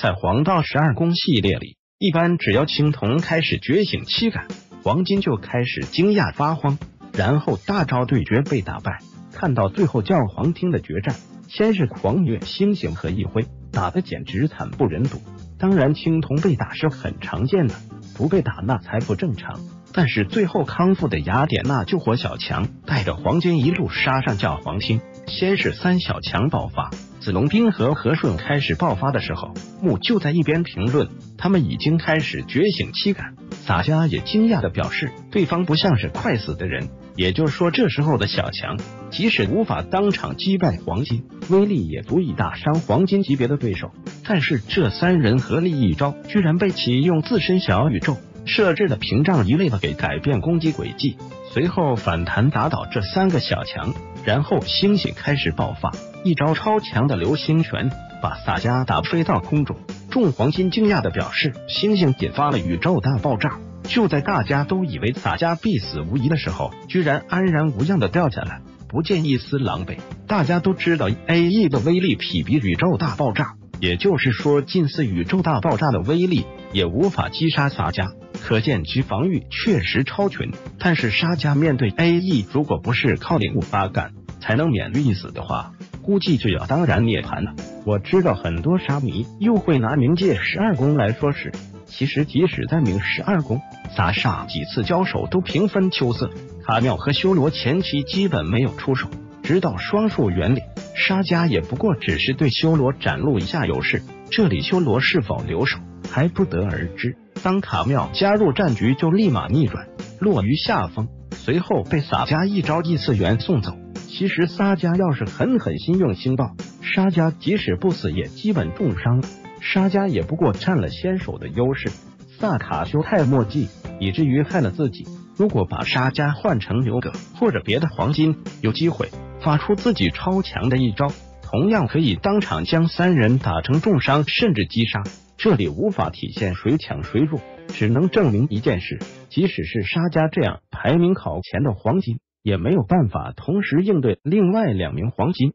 在黄道十二宫系列里，一般只要青铜开始觉醒七感，黄金就开始惊讶发慌，然后大招对决被打败。看到最后教皇厅的决战，先是狂虐星星和一辉，打得简直惨不忍睹。当然，青铜被打是很常见的，不被打那才不正常。但是最后康复的雅典娜救活小强，带着黄金一路杀上教皇厅。先是三小强爆发，子龙兵和和顺开始爆发的时候，木就在一边评论，他们已经开始觉醒七感。洒家也惊讶的表示，对方不像是快死的人。也就是说，这时候的小强即使无法当场击败黄金，威力也足以打伤黄金级别的对手。但是这三人合力一招，居然被其用自身小宇宙设置的屏障一类的给改变攻击轨迹，随后反弹打倒这三个小强。然后星星开始爆发，一招超强的流星拳把洒家打飞到空中。众黄金惊讶的表示，星星引发了宇宙大爆炸。就在大家都以为洒家必死无疑的时候，居然安然无恙的掉下来，不见一丝狼狈。大家都知道 A.E 的威力匹敌宇宙大爆炸，也就是说近似宇宙大爆炸的威力也无法击杀洒家，可见其防御确实超群。但是沙家面对 A.E 如果不是靠领悟八感才能免于一死的话，估计就要当然涅槃了。我知道很多沙迷又会拿冥界十二宫来说事，其实即使在冥十二宫，萨煞几次交手都平分秋色，卡妙和修罗前期基本没有出手，直到双数原理，沙家也不过只是对修罗展露一下优势，这里修罗是否留守还不得而知。当卡妙加入战局就立马逆转，落于下风，随后被萨家一招异次元送走。其实萨家要是狠心用星爆，沙家即使不死也基本重伤了，沙家也不过占了先手的优势。萨卡修太墨迹，以至于害了自己。如果把沙家换成牛葛或者别的黄金，有机会发出自己超强的一招，同样可以当场将三人打成重伤甚至击杀。这里无法体现谁强谁弱，只能证明一件事，即使是沙家这样排名靠前的黄金，也没有办法同时应对另外两名黄金。